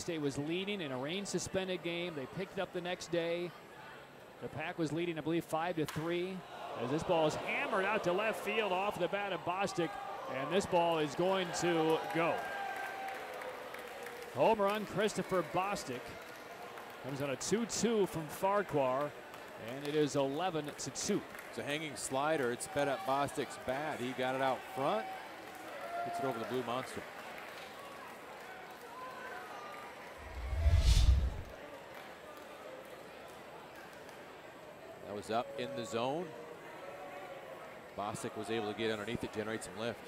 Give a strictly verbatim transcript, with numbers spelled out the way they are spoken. State was leading in a rain-suspended game. They picked up the next day. The Pack was leading, I believe, five to three. As this ball is hammered out to left field off the bat of Bostick, and this ball is going to go. Home run, Christopher Bostick. Comes on a two two from Farquhar, and it is eleven to two. It's a hanging slider. It's sped up Bostick's bat. He got it out front. Puts it over the Blue Monster. That was up in the zone. Bostick was able to get underneath it, generate some lift.